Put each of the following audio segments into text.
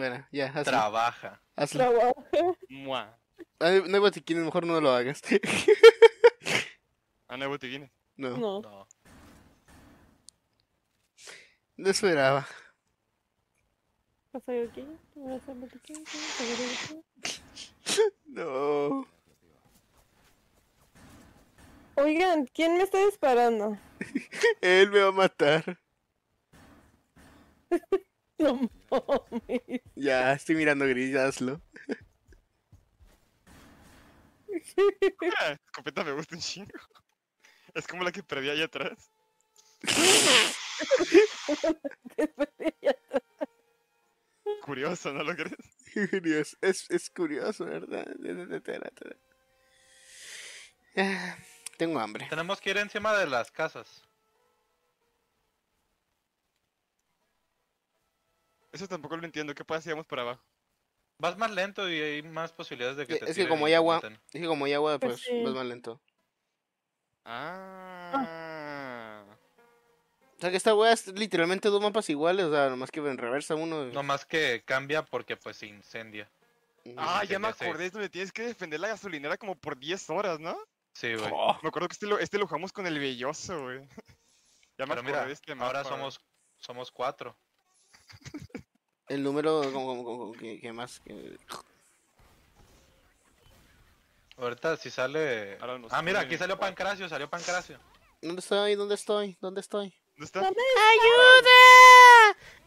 Bueno, ya, hazlo. Trabaja. Hazlo. Trabaja. No hay botiquines, mejor no lo hagas. ¿Ah, no hay botiquines? No. No. No esperaba. ¿Pasa yo qué? ¿Tú vas a botiquines? No. Oigan, ¿quién me está disparando? Él me va a matar. No mames. Ya, estoy mirando gris, hazlo. La escopeta me gusta un chingo. Es como la que perdí allá atrás. Curioso, ¿no lo crees? Curioso, es curioso, ¿verdad? Tengo hambre. Tenemos que ir encima de las casas. Eso tampoco lo entiendo. ¿Qué pasa si vamos para abajo? Vas más lento y hay más posibilidades de que te... Es que como hay agua, pues sí, vas más lento. Ah. O sea que esta wea es literalmente dos mapas iguales. O sea, nomás que en reversa uno. Nomás que cambia porque pues se incendia. Ah, ya me acordé. Es donde tienes que defender la gasolinera como por 10 horas, ¿no? Sí, güey. Oh. Me acuerdo que este lo jugamos con el Belloso, güey. Ya me acuerdo de este mapa. Ahora somos 4. El número que más... Ahorita si sale... No sé, mira, aquí salió Pancracio, ¿Dónde estoy? ¿Dónde está? ¡Ayuda!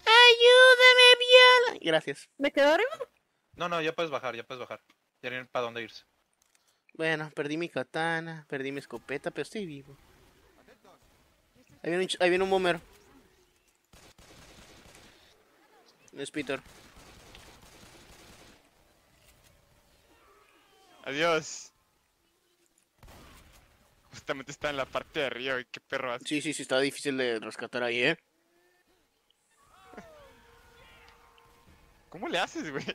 ¡Ayúdame, viola! Gracias. ¿Me quedo arriba? No, ya puedes bajar, Ya tienen para dónde irse. Bueno, perdí mi katana, perdí mi escopeta, pero estoy vivo. Ahí viene un bombero. Es Peter. Adiós. Justamente está en la parte de arriba, qué perro hace. Sí, está difícil de rescatar ahí, ¿eh? ¿Cómo le haces, güey?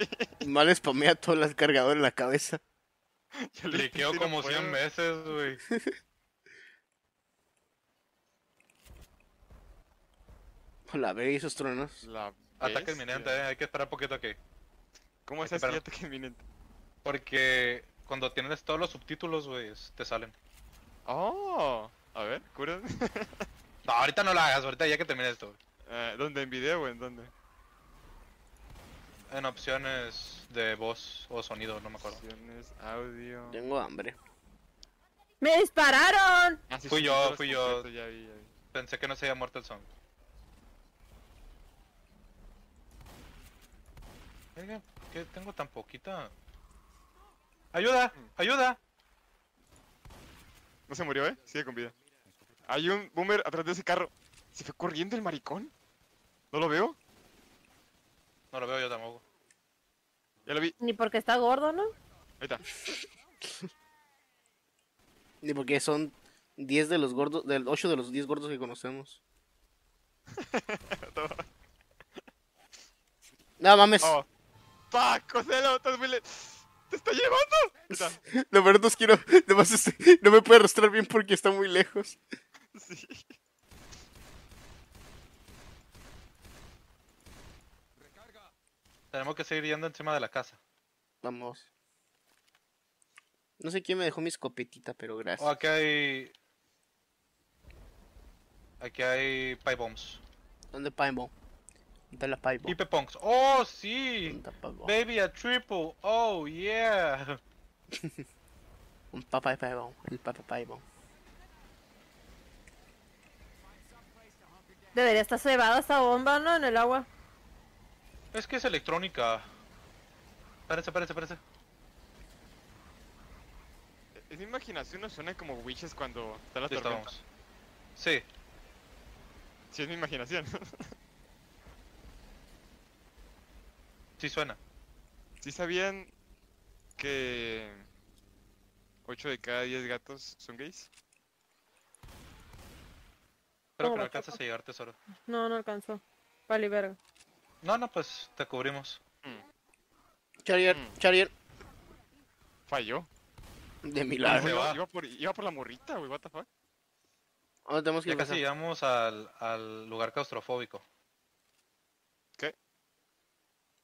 Mal spamea todas las cargadoras en la cabeza. Yo le quedo como 100 veces, güey. La ve esos truenos. Ataque inminente, hay que esperar poquito aquí. ¿Cómo es ese ataque inminente? Porque cuando tienes todos los subtítulos, güey, te salen. Oh, a ver, cura. No, ahorita no lo hagas, ahorita ya que termine esto. ¿Dónde? ¿En video o en dónde? En opciones de voz o sonido, no me acuerdo. Opciones, audio. Tengo hambre. ¡Me dispararon! Ah, sí, fui yo. Ya vi. Pensé que no se había muerto el zombie. ¿Por qué tengo tan poquita? ¡Ayuda! ¡Ayuda! No se murió, ¿eh? Sigue con vida. Hay un boomer atrás de ese carro. ¿Se fue corriendo el maricón? ¿No lo veo? No lo veo yo tampoco. Ya lo vi. Ni porque está gordo, ¿no? Ahí está. Ni porque son 10 de los gordos, 8 de los 10 gordos que conocemos. No mames. Oh. Paco, Joselo, te está llevando. Lo peor es que no me puede arrastrar bien porque está muy lejos. Sí. Tenemos que seguir yendo encima de la casa. Vamos. No sé quién me dejó mi escopetita, pero gracias. Oh, aquí hay pipe bombs. ¿Dónde pipe bomb? De la pipe punks. Oh, sí. Baby, a triple. Oh, yeah. Un papá pipe bomb. El papá pipe bomb. Debería estar cebada esta bomba, ¿no? En el agua. Es que es electrónica. Parece. En mi imaginación no suena como witches cuando está la tormenta. Sí. Sí, es mi imaginación. Sí suena. ¿Sí sabían que 8 de cada 10 gatos son gays? Creo que no alcanzas a llegar, tesoro. No alcanzó. Vale, verga. No, pues te cubrimos. Charrier. Falló. De milagro. Iba por la morrita, güey, what the fuck. Ahora tenemos que ir. Casi llegamos al lugar claustrofóbico.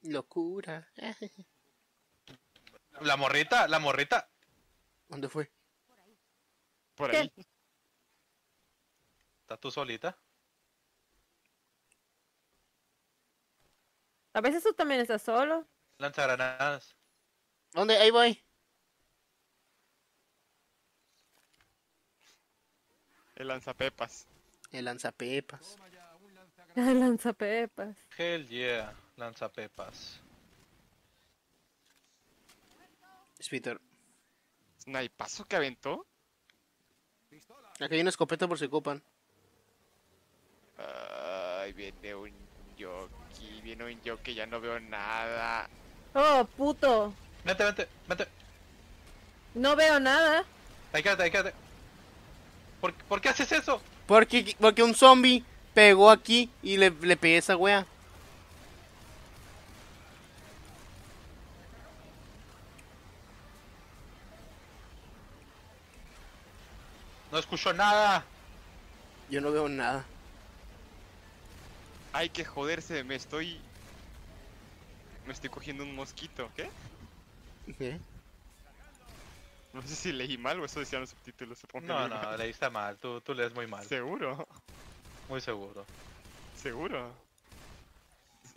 Locura. La morrita. ¿Dónde fue? Por ahí. ¿Estás tú solita? A veces tú también estás solo. Lanzagranadas. ¿Dónde? Ahí voy. El lanzapepas. El lanzapepas. Hell yeah, lanzapepas. Spitter. ¿Snipazo que aventó? Aquí hay una escopeta por si ocupan. Ay, viene un yoki. Ya no veo nada. Oh, puto. Vente. No veo nada. Ahí quédate. ¿Por qué haces eso? Porque un zombie pegó aquí y le pegué esa wea. No escucho nada. Yo no veo nada. Hay que joderse, me estoy cogiendo un mosquito, ¿qué? ¿Qué? No sé si leí mal o eso decían los subtítulos, supongo. No, leíste mal, tú lees muy mal. ¿Seguro? Muy seguro. ¿Seguro?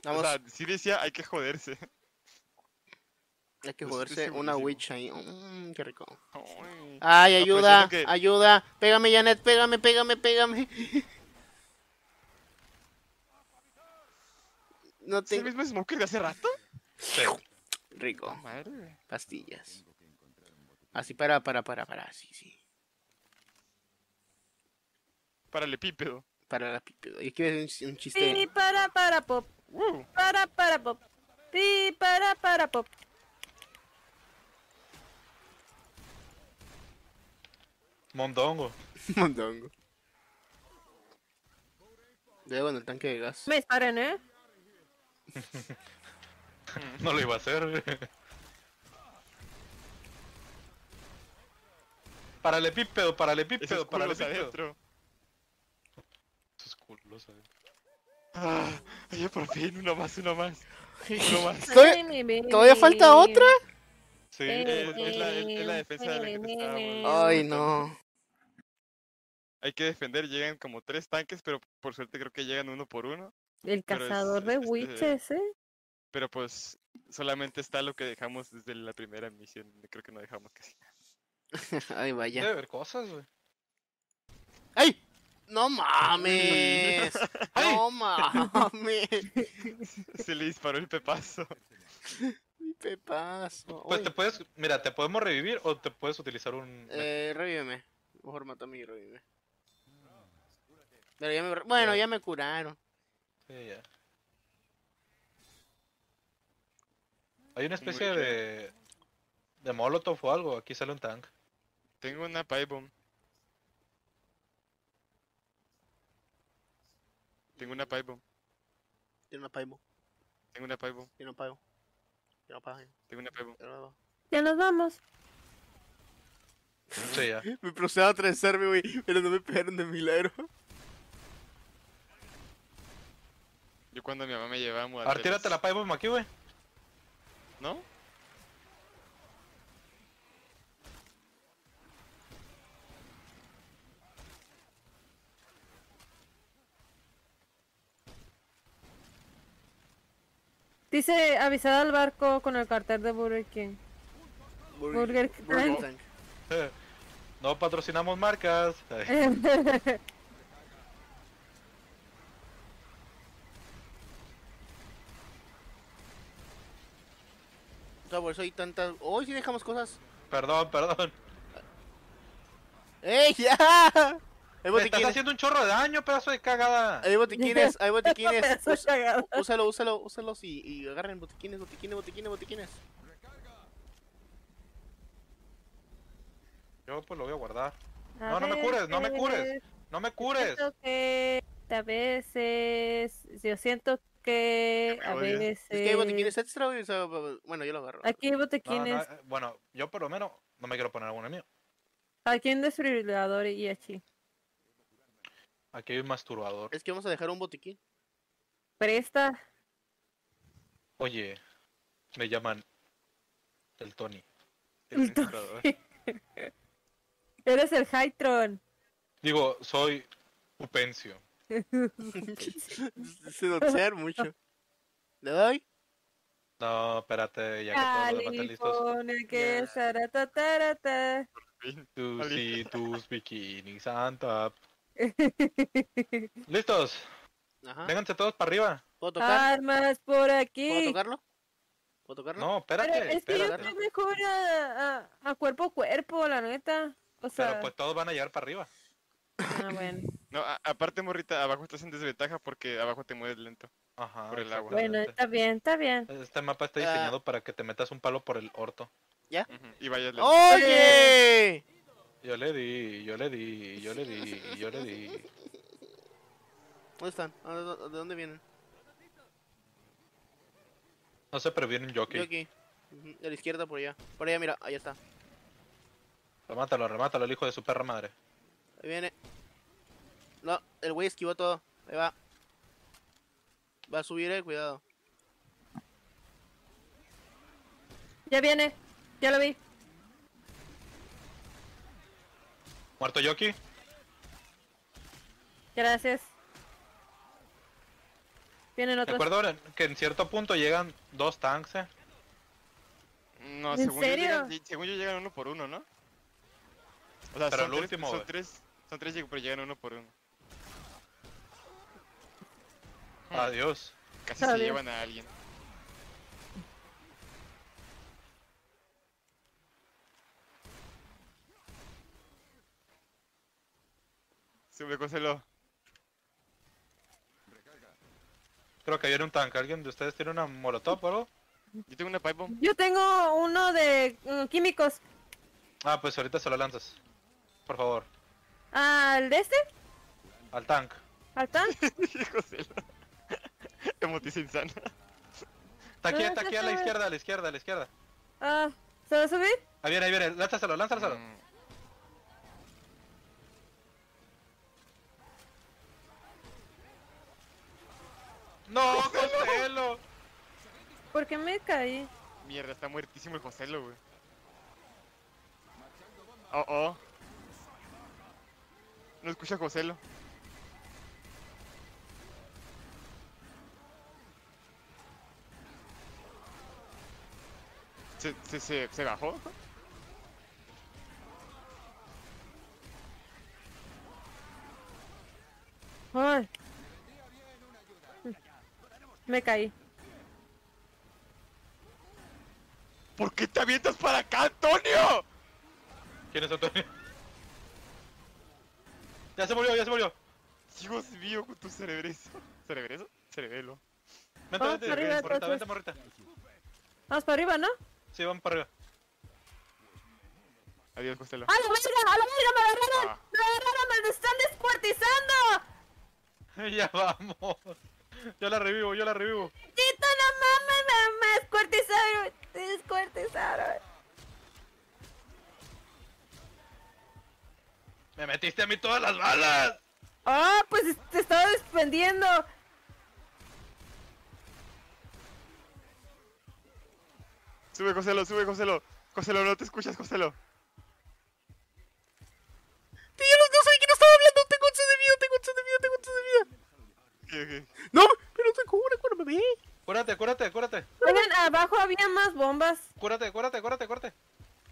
Vamos. O sea, sí decía hay que joderse. Hay que joderse una witch ahí. Qué rico. Ay, ayuda, ayuda. Pégame, Yanet, pégame. No te... ¿Es el mismo smoker de hace rato? Sí. Rico. Madre. Pastillas. Así para, sí. Para el epípedo. Yo quiero hacer un chiste. Pi, para, pop. Para, pop. Pi, para, pop. Mondongo. Debo en el tanque de gas. Me paren, ¿eh? No lo iba a hacer. Para el epípedo. Esos culos adentro. Ah, ya por fin, uno más. ¿Todavía falta otra? Sí, es la defensa de la que te estábamos. Ay, no. Hay que defender, llegan como 3 tanques, pero por suerte creo que llegan uno por uno. El cazador de witches, ¿eh? Pero pues solamente está lo que dejamos desde la primera misión. Creo que no dejamos casi nada. Ay, vaya. Debe haber cosas, güey. ¡Ay! ¡No mames! ¡Ay! ¡No mames! Se le disparó el pepazo. Mi pepazo. Pues te puedes... Mira, ¿te podemos revivir o te puedes utilizar un...? Revíveme. Mejor mátame y revíveme. Pero ya me... Bueno, ya me curaron. Sí, ya. Hay una especie de... ¿De molotov o algo? Aquí sale un tank. Tengo una pipe bomb. Tengo una pipe bomb. Ya nos vamos. Sí, ya. Me procedaba a atravesarme, güey, pero no me pegaron de milagro. Yo cuando mi mamá me llevaba a mudar. Tírate la pipe bomb aquí, güey. ¿No? Dice avisada al barco con el cartel de Burger King. Burger King. No patrocinamos marcas. Por eso hay tantas... Hoy sí dejamos cosas. Perdón. ¡Ey, ya! Me estás haciendo un chorro de daño, pedazo de cagada. Hay botiquines. Úsalos y agarren botiquines. Yo pues lo voy a guardar. No me cures. Yo siento que a veces... Es que hay botiquines extra, o sea, bueno, yo lo agarro. Aquí hay botiquines. Bueno, yo por lo menos no me quiero poner alguno mío. Aquí en desfibrilador y aquí. Aquí hay un masturbador. Es que vamos a dejar un botiquín. Presta. Oye, me llaman el Tony. El Tony. Eres el Hytron. Digo, soy Upencio. Se doxear mucho. ¿Le doy? No, espérate, ya que todos los listos. Que yeah. Tus y tus bikinis, Santa. ¿Listos? Ajá. Vénganse todos para arriba. ¿Puedo tocar? Armas por aquí. ¿Puedo tocarlo? No, espérate. Pero es que yo estoy mejor a cuerpo a cuerpo, la neta. O sea... Pero pues todos van a llegar para arriba. Ah, bueno. No, aparte, morrita, abajo estás en desventaja porque abajo te mueves lento. Ajá, por el agua. Bueno, está bien, está bien. Este mapa está diseñado para que te metas un palo por el orto. ¿Ya? Uh-huh. Y vayas lento. ¡Oye! Yo le di. ¿Dónde están? ¿De dónde vienen? No sé, pero viene un jockey. Uh-huh. A la izquierda, por allá. Por allá, mira, ahí está. Remátalo, remátalo, el hijo de su perra madre. Ahí viene. No, el güey esquivó todo. Ahí va. Va a subir, cuidado. Ya viene, ya lo vi. ¿Muerto Yoki? Gracias. Vienen otros. Recuerdo que en cierto punto llegan dos tanks, No, ¿en según serio? Según yo llegan uno por uno, ¿no? O sea, pero son el último, son tres, pero llegan uno por uno. Adiós. Casi se llevan a alguien. Sube, cóselo. Creo que viene un tanque. ¿Alguien de ustedes tiene una molotov o algo? Yo tengo una pipe bomb. Yo tengo uno de químicos. Ah, pues ahorita se lo lanzas. Por favor. ¿Al de este? Al tanque. ¿Al tanque? Emotiza insana. Está aquí a la izquierda. Ah, ¿se va a subir? Ahí viene, lánzaselo. ¡No, Joselo! ¿Por qué me caí? Mierda, está muertísimo el Joselo, güey. Oh. No escucha a Joselo. ¿Se bajó? Ay. Me caí. ¿Por qué te avientas para acá, Antonio? ¿Quién es Antonio? Ya se murió. Dios mío, con tu cerebrezo. Cerebelo. Vente, morrita. Vamos para arriba, ¿no? Sí, vamos para arriba. Adiós, Joselo. ¡A la verga! ¡Me agarraron! ¡Me lo están descuartizando! Ya vamos. Yo la revivo. ¡Tito, no mames! ¡Me descuartizaron! ¡Te descuartizaron! ¡Me metiste a mí todas las balas! ¡Ah, pues te estaba desprendiendo! Sube, Joselo. Joselo, no te escuchas, Joselo. Tío, no sé de quién estaba hablando. Tengo 8 de vida. Okay. No, pero te cura, bebé. Cúrate. Oigan, abajo había más bombas. Cúrate.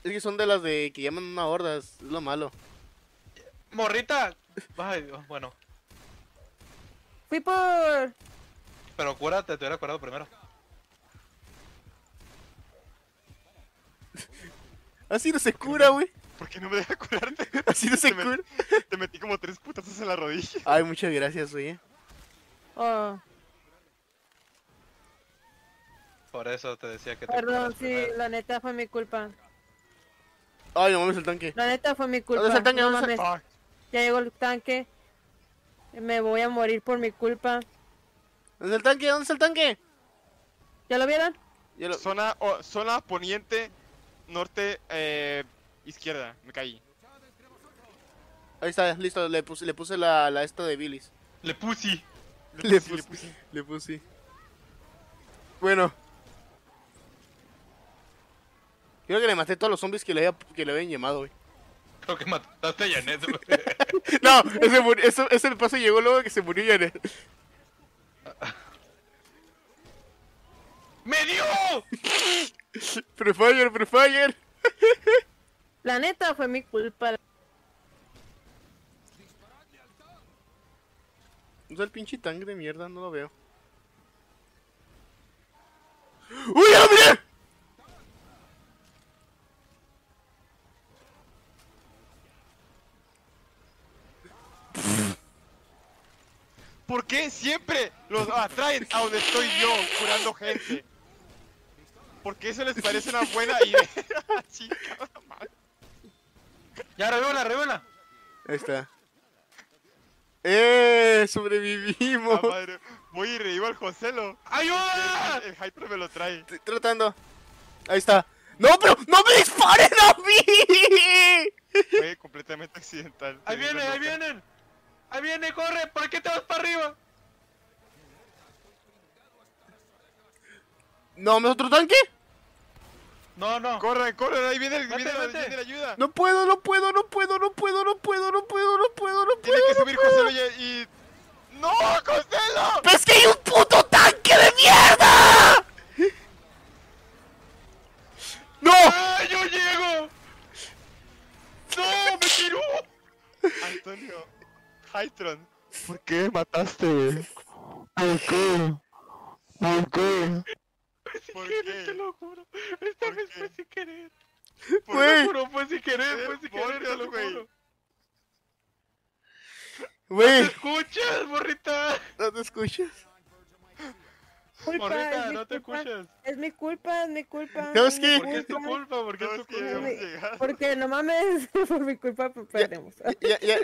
Es que son de las de que llaman una horda, es lo malo. Morrita. Ay, Dios, bueno. Fui por... Pero cúrate, te hubiera curado primero. Así no se cura, güey. ¿Por qué no me deja curarte? Así no se cura. Te metí como 3 putazos en la rodilla. Ay, muchas gracias, güey. Oh. Por eso te decía que te perdón, sí, primero. La neta fue mi culpa. Ay, no mames el tanque. La neta fue mi culpa. ¿Dónde está el tanque? No mames. Ya llegó el tanque. Me voy a morir por mi culpa. ¿Dónde está el tanque? ¿Ya lo vieron? Zona poniente... Norte, izquierda, me caí. Ahí está, listo, le puse la esta de Billy. Le puse. Bueno, Creo que le maté todos los zombies que le habían llamado, güey. Creo que mataste a Yanet, güey. No, ese paso llegó luego que se murió Yanet. ¡Me dio! Prefire, prefire. La neta fue mi culpa. Usa el pinche tank de mierda, no lo veo. ¡Uy, hombre! ¿Por qué siempre los atraen a donde estoy yo curando gente? ¿Por qué eso les parece una buena idea? Chica, madre. Ya, revéala, revéala. Ahí está. Sobrevivimos. Ah, madre. Voy y revivo al Joselo. ¡Ayuda! El Hyper me lo trae. Estoy tratando. Ahí está. ¡No, pero no me disparen a mí! Fue completamente accidental. Ahí vienen, ahí vienen. Ahí viene, corre. ¿Por qué te vas para arriba? No, ¿me otro tanque? No, no. Corre, corre, ahí viene, viene la ayuda. No puedo, no puedo, no puedo, no puedo, no puedo, no puedo, no puedo, no puedo. Tiene que subir Joselo y... ¡No, Joselo! ¡Pero es que hay un puto tanque de mierda! ¡No! ¡Ay, yo llego! ¡No, me tiró! Antonio, Hytron, ¿por qué mataste, güey? ¿Por qué? ¿Por qué? ¿Por qué? Te lo juro, esta vez fue sin querer. Güey, fue sin querer, te lo juro. Güey. ¿No te escuchas, morrita? ¿No te escuchas? Morrita, no te escuchas. Es mi culpa, es mi culpa. ¿Sabes qué? ¿Por qué es tu culpa? ¿Por qué es tu culpa? Porque no mames, por mi culpa perdemos.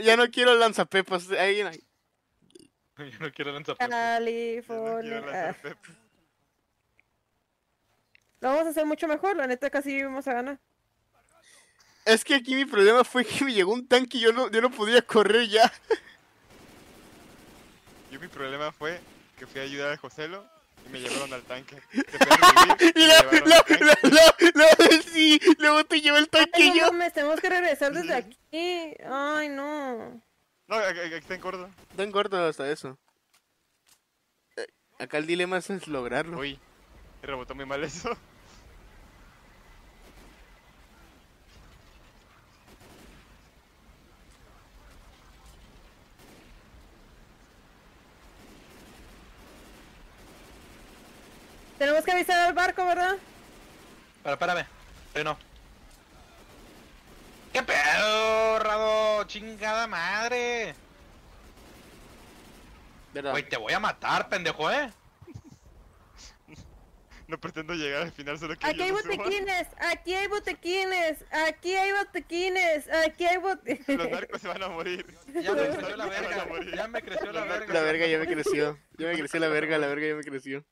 Ya no quiero lanzapepas. Ahí no. Yo no quiero lanzapepas. California. Lo vamos a hacer mucho mejor, la neta casi íbamos a ganar. Es que aquí mi problema fue que me llegó un tanque y yo no podía correr ya. Yo mi problema fue que fui a ayudar a Joselo y me llevaron al tanque. Y sí, luego te llevó el tanque. Ay, no, yo. No, tenemos que regresar desde aquí. Ay, no. No, aquí está en corto. Está en corto hasta eso. Acá el dilema es lograrlo. Uy. Rebotó muy mal eso. Tenemos que avisar al barco, ¿verdad? Párame. Pero no. ¡Qué pedo, Rabo! ¡Chingada madre! Güey, te voy a matar, pendejo, ¿eh? No pretendo llegar al final, solo que aquí hay botequines, aquí hay botequines, aquí hay botequines, aquí hay botequines. Los narcos se van a morir. Ya me creció la verga, ya me creció la verga. La verga ya me creció. Ya me creció la verga ya me creció.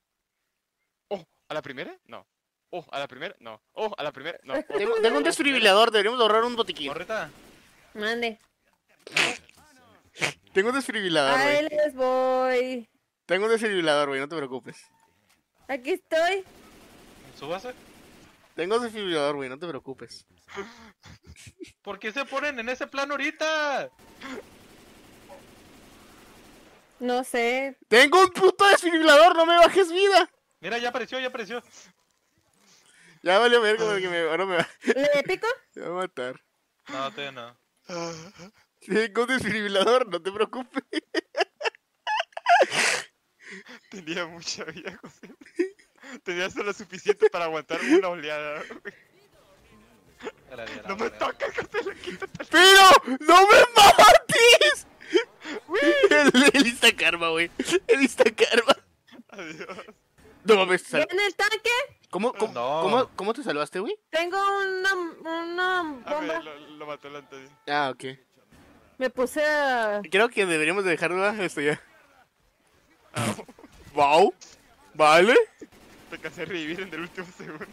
Oh, ¿a la primera? No. Oh, ¿a la primera? No. Oh, ¿a la primera? No. Tengo un desfibrilador, deberíamos ahorrar un botiquín. Correta. Mande. Tengo un desfibrilador, güey. Ahí les voy. Tengo un desfibrilador, güey, no te preocupes. Aquí estoy. ¿Súbase? Tengo desfibrilador, güey, no te preocupes. ¿Por qué se ponen en ese plano ahorita? No sé. ¡Tengo un puto desfibrilador! ¡No me bajes vida! Mira, ya apareció, ya apareció. Ya valió verga porque ahora me va. ¿Le pico? Me va a matar. No, todavía no. Tengo un desfibrilador, no te preocupes. Tenía mucha vida, José. Tenía solo suficiente para aguantar una oleada. No me toques, José. Quítate. ¡Pero! ¡No me mates! El Instacarma, güey. El Instacarma. Adiós. No mames. ¿En el tanque? ¿Cómo te salvaste, güey? Tengo una bomba. A ver, lo mató el Antonio. Ah, ok. Me puse a... Creo que deberíamos dejarlo esto ya. Wow, vale. Te casé revivir en el último segundo.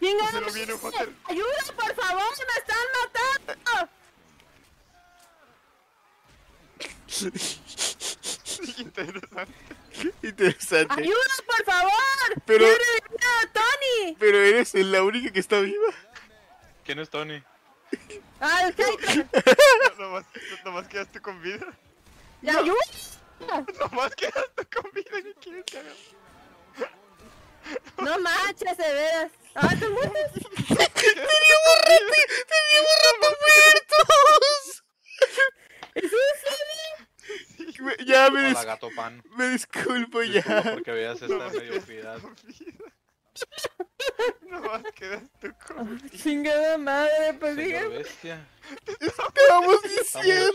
Joselo viene, Joselo. Ayuda, por favor, se me están matando. Interesante. Interesante. ¡Ayuda, por favor! Pero... ¡Libre de vida, Tony! Pero eres la única que está viva. ¿Quién es Tony? ¡Ah, el Hytron! ¿Nomás quedaste con vida? ¡La ayuda! Nomás quedaste con vida, ¿qué quieres que haga? No manches, de veras. ¡Ah, te mueres! ¡Teníamos rato muertos! ¿Eso es serio? Ya me disculpo. Hola, Gatopan. Me disculpo ya. Porque veas esta mediocridad. No más quedas tú con vida. Chingada madre, pues dígame. Te vamos diciendo.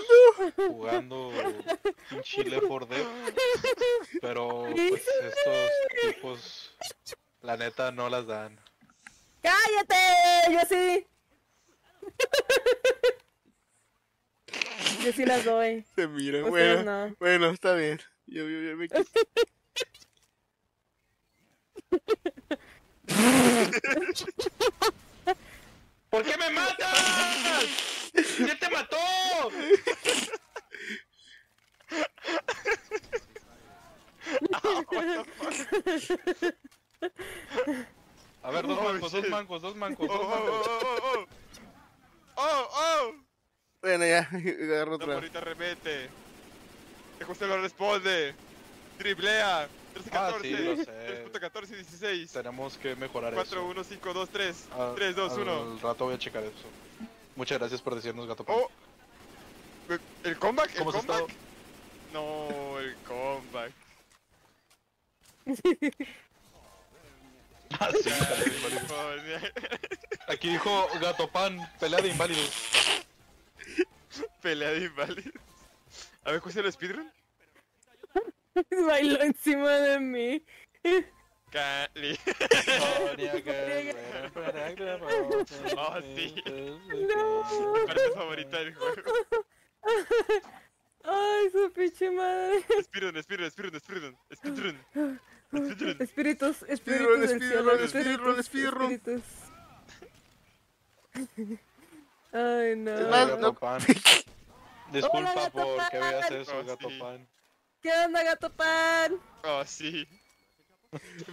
Jugando un chile por dedo. Pero pues estos tipos, la neta, no las dan. ¡Cállate! Yo sí. Yo sí las doy. Se mira, bueno, no. Bueno, está bien. Yo me quito. ¿Por qué me matas? ¡Ya te mató! Oh, what the fuck? A ver, dos mancos. Oh. Bueno, ya, agarro otra. Ahorita remete. Que José lo responde. Driblea. 13-14, 3.14-16. Tenemos que mejorar 4, eso. 4-1-5-2-3, 3-2-1. Al rato voy a checar eso. Muchas gracias por decirnos, Gato. Oh. ¿El comeback? ¿El comeback? Estado... No, el comeback. Ah, sí, aquí dijo Gatopan, pelea de inválidos. Pelea de inválidos. A ver, ¿cuál es el speedrun? Bailó encima de mí. Cali. Oh, sí. No. Mi parte favorita del juego. Ay, su pinche madre. Speedrun. Espíritus. Ay, no. Gatopan. Disculpa por que veas eso, Gatopan. ¿Qué onda, Gatopan? Oh, sí.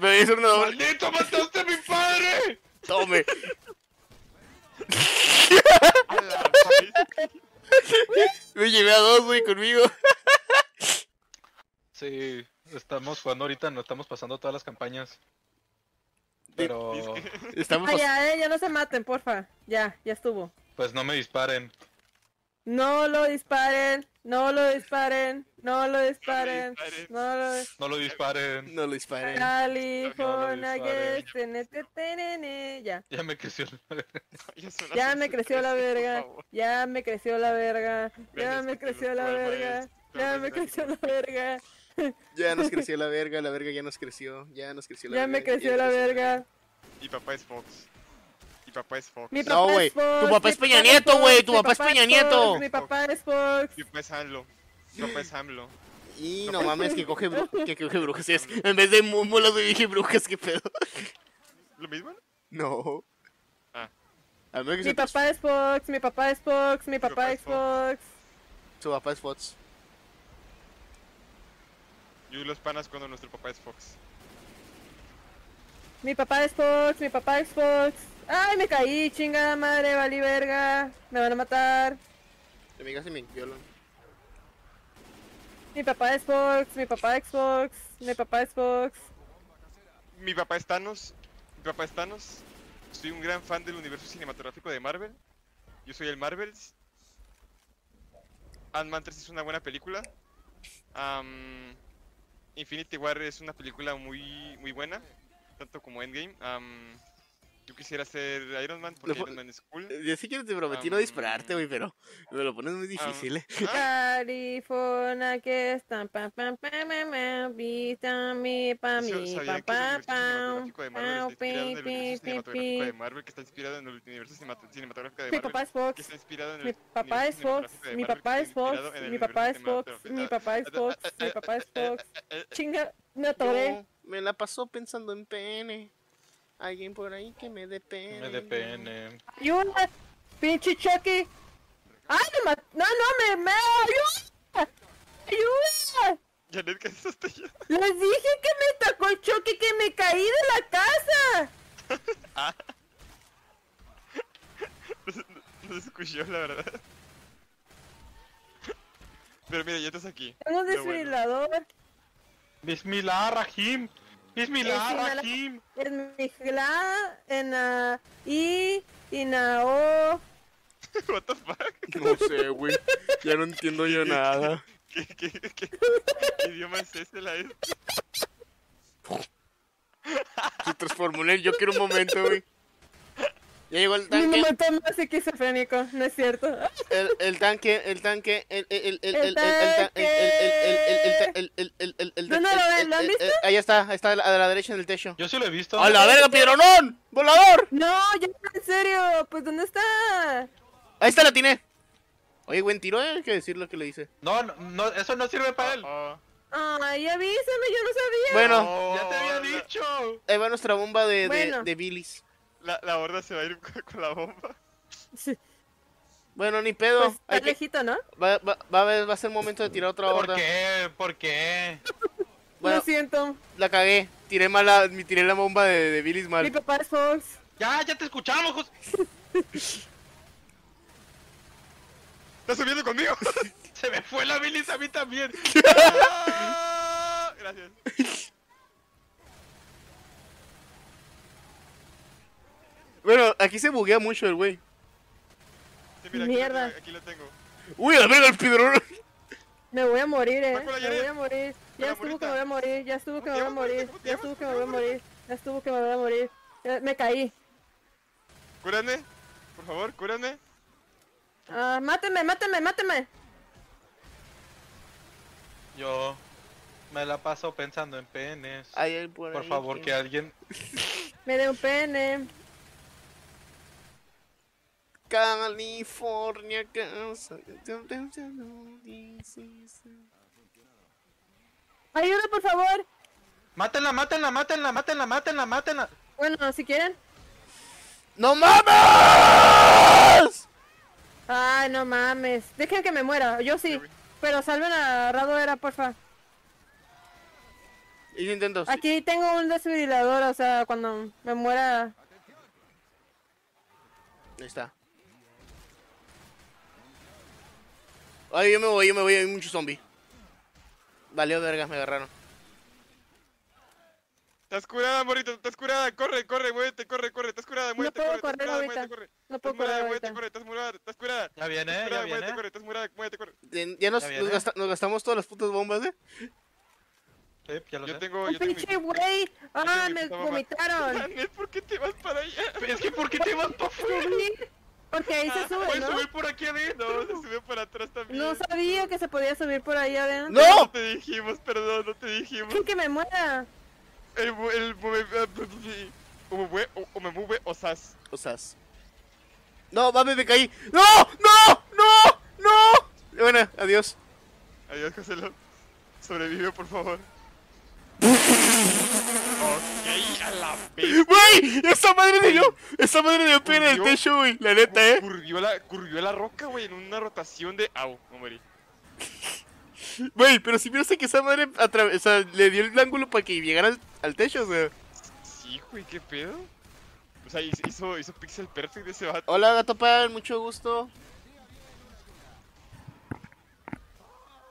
Me hizo una doble. ¡Maldito, mataste a mi padre! ¡Tome! Me llevé a dos, güey, conmigo. Sí, estamos jugando ahorita, no estamos pasando todas las campañas. Pero... estamos... ya no se maten, porfa. Ya estuvo. Pues no me disparen. No lo disparen. California, ya. Ya me creció la verga. Ya nos creció la verga. Y papá es Fox. Mi papá es Fox. No, güey. Tu papá es Peña Nieto, güey. Tu papá es Peña Nieto. Mi papá es Fox. Mi papá es AMLO. Y no mames, que coge brujas. En vez de múmulas, dije brujas, qué pedo. ¿Lo mismo? No. Ah. Mi papá es Fox. Mi papá es Fox. Su papá es Fox. Yo y los panas cuando nuestro papá es Fox. Mi papá es Fox. Ay, me caí, chingada madre, vali verga. Me van a matar. Amiga, se me violan. Mi papá es Fox. Mi papá es Thanos. Soy un gran fan del universo cinematográfico de Marvel. Yo soy el Marvels. Ant-Man 3 es una buena película. Infinity War es una película muy buena. Tanto como Endgame. Yo quisiera ser Iron Man porque Iron Man es cool. Yo sí que te prometí no dispararte, güey, pero me lo pones muy difícil, California, que están vista mi pa' mi papá. Que está inspirado en el universo cinematográfico de Marvel. Mi papá es Fox. Chinga, me atoré. Me la pasó pensando en pene. Alguien por ahí que me dé pene. Y una pinche Chucky. ¡Ay, me mató! ¡No, no, me ayuda! ¡Ayuda! Yanet alcanzaste ya. Les dije que me tocó el choque, que me caí de la casa. Ah. No se escuchó, la verdad. Pero mira, ya estás aquí. Tengo un desfibrilador. Bueno. Bismillah, Rahim. Bismillah, Rahim. Bismillah, Ena, I, Inao. What the fuck? No sé, güey. Ya no entiendo yo nada. ¿Qué idioma es ese, la es? Se transformó en el Joker un momento, güey. Ya llegó el tanque. Mi mamá toma esquizofrénico, no es cierto. El tanque. ¿Dónde lo ven? ¿Lo han visto? Ahí está, a la derecha en el techo. Yo sí lo he visto. ¡A la verga, Piedronón! ¡Volador! No, ya en serio, pues ¿dónde está? Ahí está, la tiene. Oye, buen tiro, hay que decir lo que le hice. No, eso no sirve para él. Ay, avísame, yo no sabía. Bueno, ya te había dicho. Ahí va nuestra bomba de Billys. La horda se va a ir con la bomba. Sí. Bueno, ni pedo. Pues está lejito, ¿no? Va a ser momento de tirar otra horda. ¿Por qué? ¿Por qué? Bueno, lo siento. La cagué. Tiré la bomba de Billys mal. Mi papá es Fox. Ya te escuchamos, José. ¿Estás subiendo conmigo? Se me fue la Billys a mí también. Gracias. Bueno, aquí se buguea mucho el güey. Sí, mira, mierda. Aquí lo tengo. Uy, la verga, el piedrón. Me voy a morir, me voy a morir. Ya estuvo que me voy a morir, ya estuvo que me voy a morir. Me caí. Cúrame, por favor, cúrame. Máteme. Yo me la paso pensando en penes. Por favor, que alguien me dé un pene. California, casa. Ayuda, por favor. Mátenla. Bueno, si quieren. ¡No mames! Ay, no mames. Dejen que me muera, yo sí. Pero salven a Radoera, porfa. Y intentos. Aquí tengo un desfibrilador, o sea, cuando me muera. Ahí está. Ay, yo me voy, hay muchos zombies. Valió vergas, me agarraron. Estás curada, morrito, estás curada, corre, muévete, corre, estás curada, muévete, corre. No puedo correr ahorita, no puedo correr ahorita. Estás curada, ya viene, estás curada, muévete, corre. Ya nos gastamos todas las putas bombas, Sí, ya lo sé. ¡Un pinche güey! ¡Ah, me vomitaron! ¿Por qué te vas para allá? Es que ¿por qué te vas para afuera? Porque ahí se sube, ¿no? ¿Puedes subir por aquí adentro? No, se sube para atrás también. No sabía que se podía subir por ahí adentro. ¡No! No te dijimos, perdón, no te dijimos. ¡Que me muera! Osas. No, va, me caí. ¡No! Bueno, adiós. Adiós, Joselo. Sobrevive, por favor. Ok, a la vez. Wey, esa madre dio pena en el techo, güey, la neta, curvió la roca, güey, en una rotación de... Au, no morí. Wey, pero si miraste que esa madre le dio el ángulo para que llegara al techo, o sea. Sí, güey, qué pedo. O sea, hizo pixel perfect de ese vato. Hola, Gatopan, mucho gusto.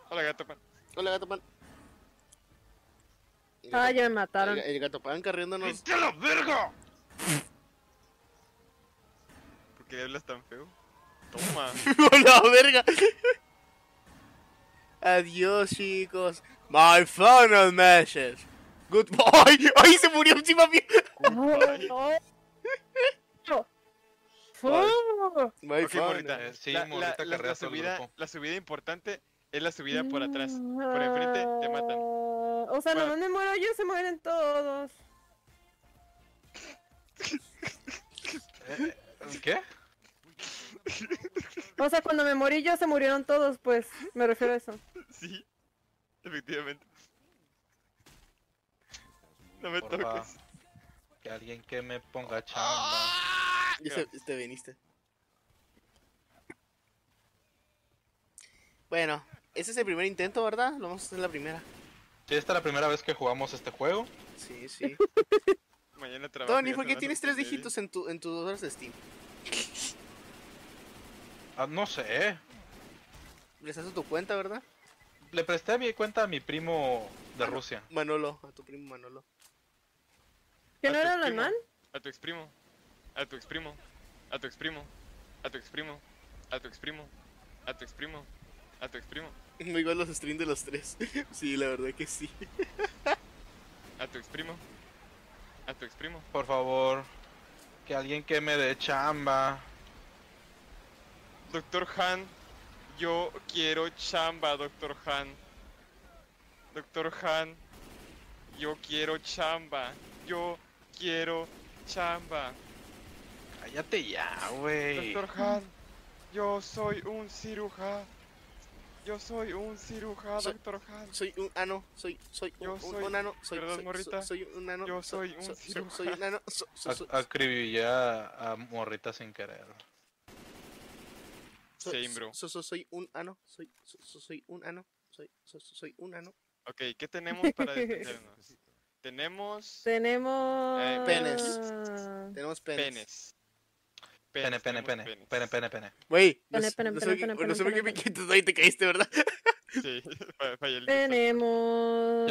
Hola, Gatopan. Ah, ya me mataron. El Gatopan carriéndonos. ¡Viste la verga! ¿Por qué hablas tan feo? Toma. ¡La verga! Adiós, chicos. My final message. Goodbye. ¡Ay, se murió encima mío! My final. Sí, morrita carrera todo el grupo. La subida importante es la subida por atrás. Por enfrente te matan. O sea, no me muero yo, se mueren todos. ¿Qué? O sea, cuando me morí yo, se murieron todos, pues. Me refiero a eso. Sí, efectivamente. No me toques. Que alguien que me ponga chamba. Te viniste. Bueno, ese es el primer intento, ¿verdad? Lo vamos a hacer la primera. Esta es la primera vez que jugamos este juego. Sí, sí. Mañana trabajo. Tony, ¿por qué tienes 3 dígitos en tus 2 horas de Steam? Ah, no sé. ¿Prestaste tu cuenta, verdad? Le presté mi cuenta a mi primo de Rusia. Manolo, a tu primo Manolo. ¿Que no era normal? A tu exprimo. A tu exprimo. A tu exprimo. A tu exprimo. A tu exprimo. A tu exprimo. A tu exprimo. Muy igual los streams de los 3. Sí, la verdad que sí. A tu exprimo. A tu exprimo. Por favor, que alguien que me dé chamba. Doctor Han, yo quiero chamba, Doctor Han. Doctor Han, yo quiero chamba. Yo quiero chamba. Cállate ya, güey. Doctor Han, yo soy un cirujano. Yo soy un cirujano, Doctor Han. Soy un ano, soy un ano, soy un ano. Yo soy un cirujano. Soy un ano. Acribillé a morrita sin querer. Soy un ano, soy un ano, soy un ano. Ok, ¿qué tenemos para defendernos? Tenemos... penes. Tenemos penes. Pene. Wey, no sé por qué me quitas ahí, te caíste, ¿verdad? Sí, fallé el... Tenemos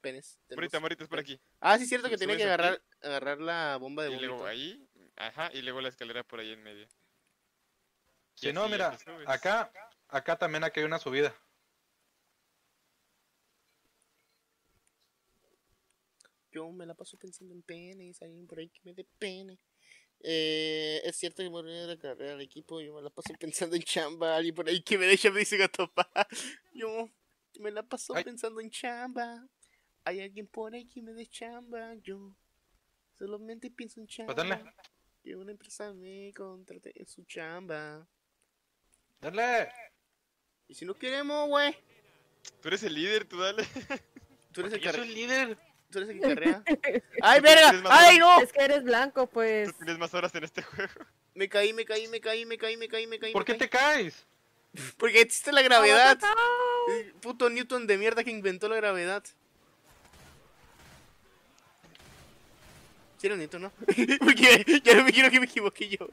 penes. Morita, es por aquí. Ah, sí, es cierto que tenía que agarrar la bomba de... Y luego ahí, ajá, y luego la escalera por ahí en medio. Si no, mira, acá también hay una subida. Yo me la paso pensando en penes, alguien por ahí que me dé pene. Es cierto que morir de la carrera del equipo. Yo me la paso pensando en chamba. Alguien por ahí que me deja, me dice Gatopan. Yo me la paso pensando en chamba. Hay alguien por ahí que me dé chamba. Yo solamente pienso en chamba. Dale. Que una empresa me contrate en su chamba. Dale. Y si no queremos, güey. Tú eres el líder, tú dale. Tú eres el carrera. Yo soy el líder. ¿Tú eres el que carrea? ¡Ay, verga! ¡Ay, no! Es que eres blanco, pues. Tú tienes más horas en este juego. Me caí. ¿Por qué te caes? Porque existe la gravedad. Puto Newton de mierda que inventó la gravedad. ¿Sí era Newton, no? Porque ya no me quiero que me equivoque yo.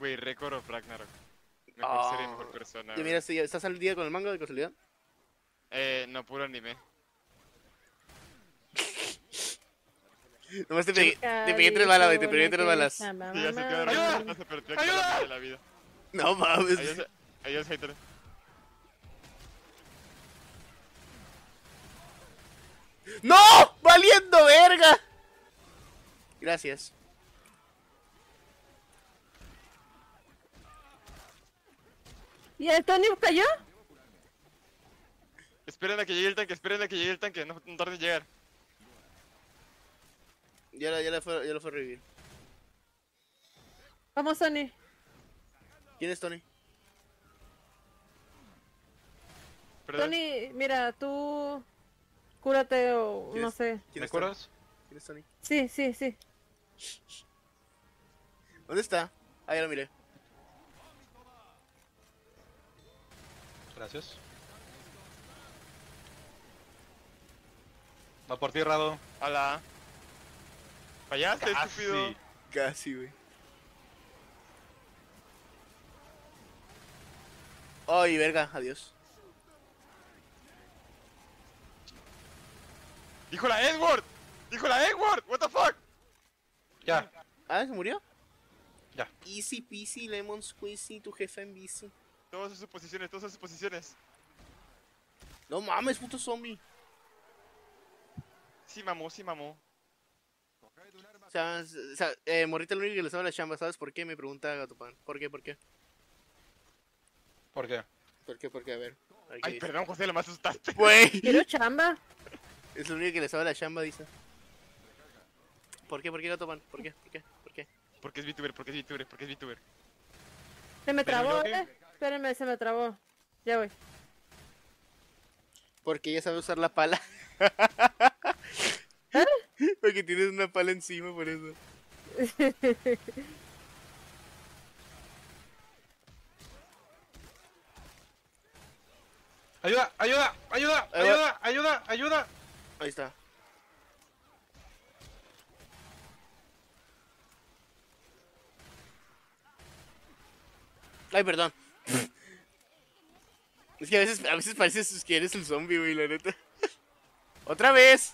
Wey, récord of Ragnarok. Mejor serie, mejor persona. Y mira, ¿estás al día con el manga de casualidad? No, puro anime. Nomás te pegué 3 balas, güey, te pegué 3 balas. Sí, ya se quedó roto, se perdió la de la vida. No mames. Adiós, Hytron. ¡No! ¡Valiendo verga! Gracias. ¿Y Antonio cayó? Esperen a que llegue el tanque, no tarde en llegar. Ya lo fue a revivir. Vamos, Tony. ¿Quién es Tony? ¿Perdón? Tony, mira, tú... Cúrate o no sé. ¿Me curas? ¿Quién es Tony? Sí. ¿Dónde está? Ah, ya lo miré. Gracias. Va por ti, Rado. Hola. Fallaste, estúpido. Casi, güey. Ay, verga, adiós. ¡Dijo la Edward! What the fuck? Ya. Ah, ¿se murió? Ya. Easy peasy, lemon squeezy, tu jefe en bici. Todas sus posiciones, No mames, puto zombie. Sí mamó. O sea, Morrita es el único que le sabe la chamba, ¿sabes por qué? Me pregunta Gatopan. ¿Por qué? A ver. Ay, perdón, José, lo más asustaste. Güey. Quiero chamba. Es el único que le sabe la chamba, dice. ¿Por qué Gatopan? ¿Por qué? Porque es VTuber. Se me trabó, Espérenme, se me trabó. Ya voy. Porque ella sabe usar la pala. ¿Ah? Porque tienes una pala encima, por eso. ¡Ayuda! ¡Ayuda! ¡Ayuda! ¡Ayuda! ¡Ayuda! ¡Ayuda! Ahí está. Ay, perdón. Es que a veces pareces que eres el zombie, güey, la neta. ¡Otra vez!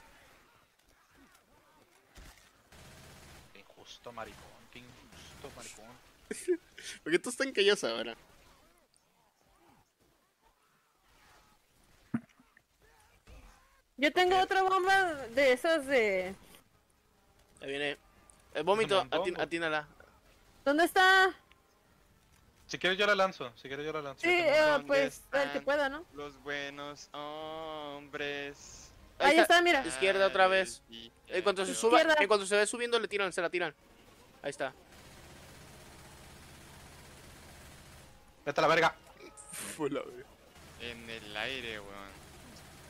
Qué injusto, maricón. Qué injusto, maricón. ¿Por qué todos están callados ahora? Yo tengo otra bomba de esas de... Ahí viene. El vómito, atínala. ¿Dónde está? Si quieres yo la lanzo, Sí, pues el que pueda, ¿no? Los buenos hombres. Ahí está, mira. Izquierda otra vez. En cuanto se ve subiendo le tiran, se la tiran. Ahí está. Vete a la verga. En el aire, weón.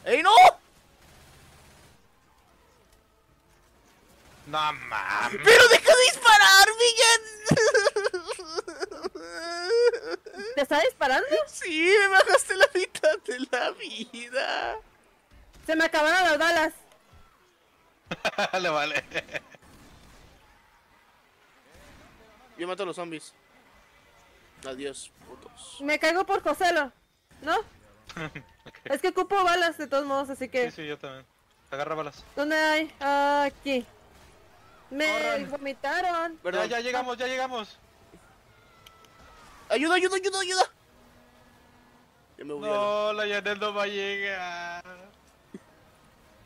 ¡Ey, no! No mames. ¡Pero deja de disparar, Miguel! ¿Te está disparando? Sí, me bajaste la mitad de la vida. Se me acabaron las balas. Le vale. Yo mato a los zombies. Adiós, putos. Me caigo por Joselo, ¿no? Es que ocupo balas de todos modos, así que... Sí, sí, yo también. Agarra balas. ¿Dónde hay? Aquí. Me vomitaron. ¿Verdad? Ya llegamos, Ayuda, ayuda. Ya me voy. No, la Yanet no va a llegar.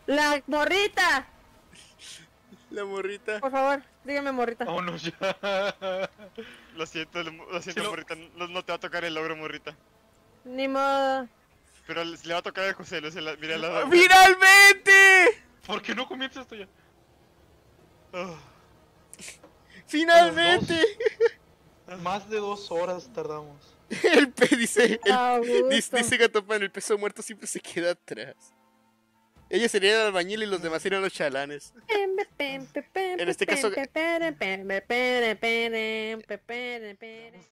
La morrita. La morrita. Por favor, dígame morrita. Oh, no, ya. Lo siento, morrita. No te va a tocar el logro, morrita. Ni modo. Pero le va a tocar a José Luis. Mira al lado. ¡Finalmente! ¿Por qué no comienza esto ya? Oh. ¡Finalmente! Más de 2 horas tardamos. Dice Gatopan, el peso muerto siempre se queda atrás. Ella sería el albañil y los demás serían los chalanes. En este caso...